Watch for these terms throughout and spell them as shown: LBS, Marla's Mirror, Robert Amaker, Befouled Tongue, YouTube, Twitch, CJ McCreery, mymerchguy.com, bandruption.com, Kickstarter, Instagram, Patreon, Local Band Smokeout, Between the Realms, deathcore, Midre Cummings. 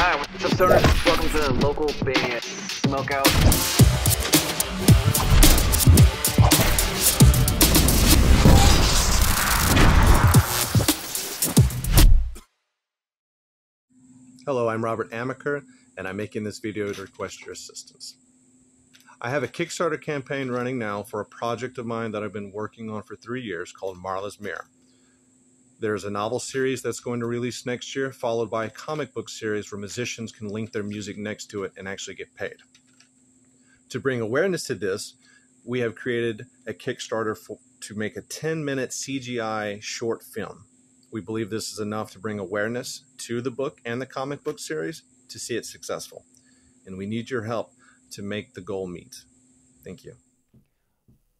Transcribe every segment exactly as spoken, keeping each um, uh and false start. Hi, what's up, stoners? Welcome to the Local Band Smokeout. Hello, I'm Robert Amaker, and I'm making this video to request your assistance. I have a Kickstarter campaign running now for a project of mine that I've been working on for three years called Marla's Mirror. There's a novel series that's going to release next year, followed by a comic book series where musicians can link their music next to it and actually get paid. To bring awareness to this, we have created a Kickstarter for, to make a ten minute C G I short film. We believe this is enough to bring awareness to the book and the comic book series to see it successful. And we need your help to make the goal meet. Thank you.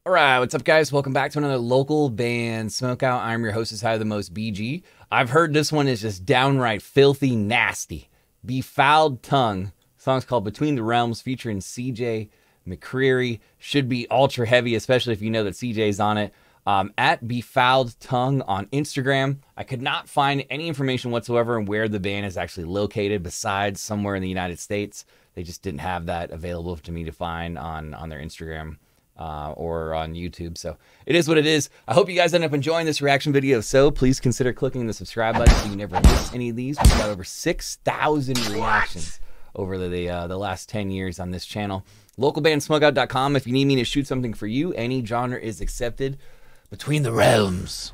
All right, what's up, guys? Welcome back to another Local Band Smokeout. I'm your host, High the Most B G. I've heard this one is just downright filthy nasty. Befouled Tongue. The song's called Between the Realms, featuring C J McCreery. Should be ultra heavy, especially if you know that C J's on it. Um, at Befouled Tongue on Instagram. I could not find any information whatsoever on where the band is actually located besides somewhere in the United States. They just didn't have that available to me to find on, on their Instagram uh, or on YouTube. So it is what it is. I hope you guys end up enjoying this reaction video. So please consider clicking the subscribe button so you never miss any of these. We've got over six thousand reactions over the, uh, the last ten years on this channel. local band smokeout dot com if you need me to shoot something for you. Any genre is accepted. Between the Realms.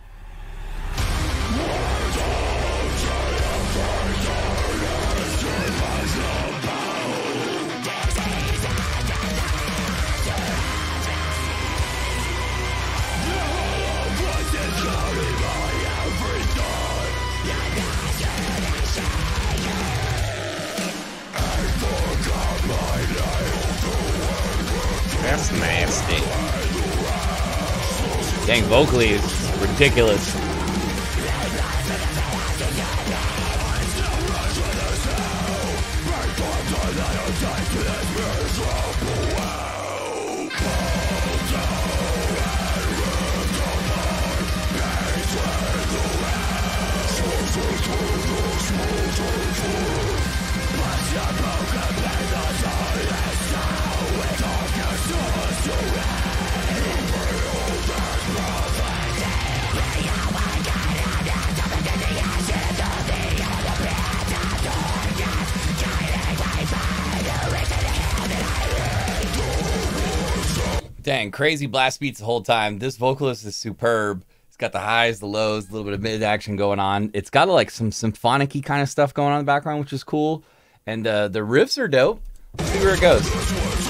That's nasty. Dang, vocally is ridiculous. Dang, crazy blast beats the whole time. This vocalist is superb. It's got the highs, the lows, a little bit of mid-action going on. It's got like some symphonic-y kind of stuff going on in the background, which is cool. And uh, the riffs are dope. Let's see where it goes.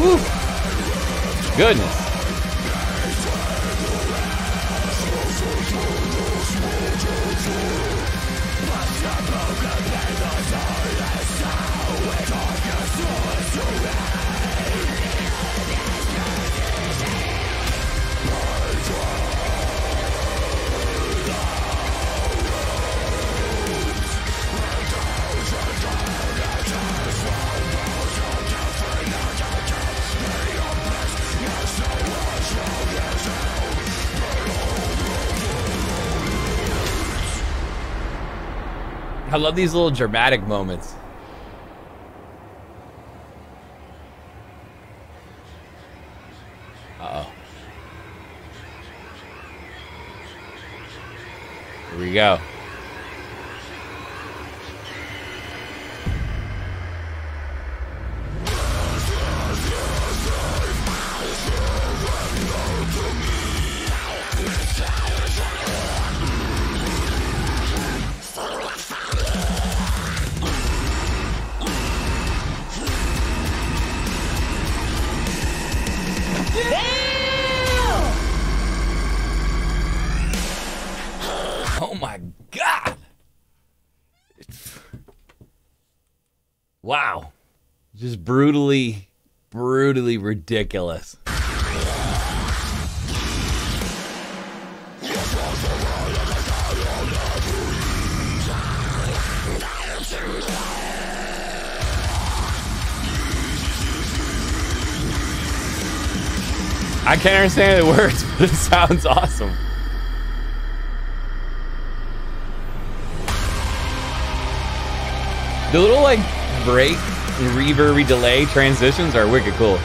Woo. Goodness. I love these little dramatic moments. Uh-oh. Here we go. Oh my God! Wow. Just brutally, brutally ridiculous. I can't understand the words, but it sounds awesome. The little like break and reverb delay transitions are wicked cool.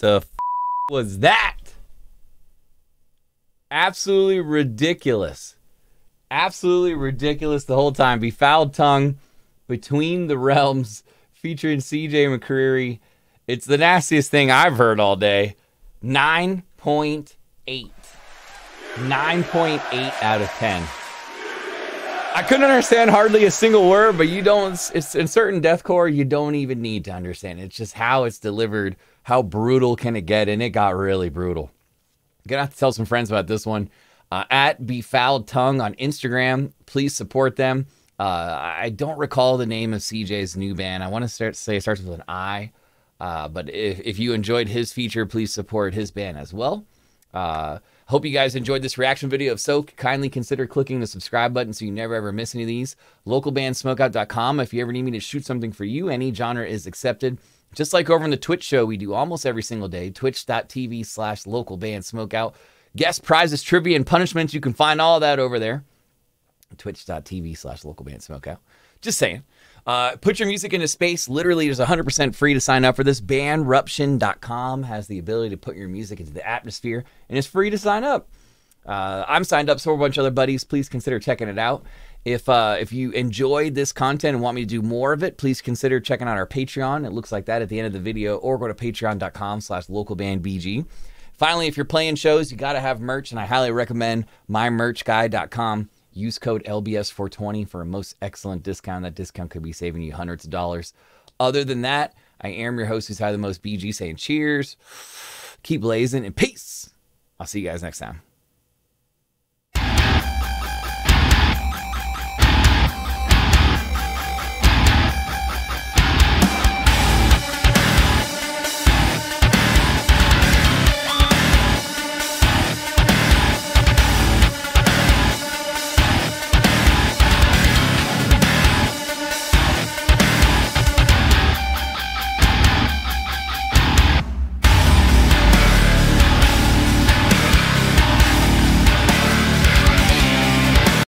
The f was that? Absolutely ridiculous. Absolutely ridiculous the whole time. Befouled Tongue, Between the Realms, featuring C J McCreery. It's the nastiest thing I've heard all day. nine point eight. nine point eight out of ten. I couldn't understand hardly a single word, but you don't, it's in certain deathcore, you don't even need to understand. It's just how it's delivered. How brutal can it get? And it got really brutal. Gonna have to tell some friends about this one. Uh, at Befouled Tongue on Instagram, please support them. Uh, I don't recall the name of C J's new band. I want to start, say it starts with an I. Uh, but if, if you enjoyed his feature, please support his band as well. Uh, hope you guys enjoyed this reaction video. If so, kindly consider clicking the subscribe button so you never ever miss any of these. local band smokeout dot com if you ever need me to shoot something for you. Any genre is accepted. Just like over on the Twitch show, we do almost every single day, twitch dot t v slash local band smokeout. Guest prizes, trivia, and punishments. You can find all that over there, twitch dot t v slash local band smokeout. Just saying. Uh, put your music into space. Literally, there's one hundred percent free to sign up for this. bandruption dot com has the ability to put your music into the atmosphere, and it's free to sign up. Uh, I'm signed up, so are a bunch of other buddies. Please consider checking it out. If uh, if you enjoyed this content and want me to do more of it, please consider checking out our Patreon. It looks like that at the end of the video, or go to patreon dot com slash local band b g. Finally, if you're playing shows, you got to have merch, and I highly recommend my merch guy dot com. Use code L B S four twenty for a most excellent discount. That discount could be saving you hundreds of dollars. Other than that, I am your host who's had the most B G, saying cheers, keep blazing, and peace. I'll see you guys next time.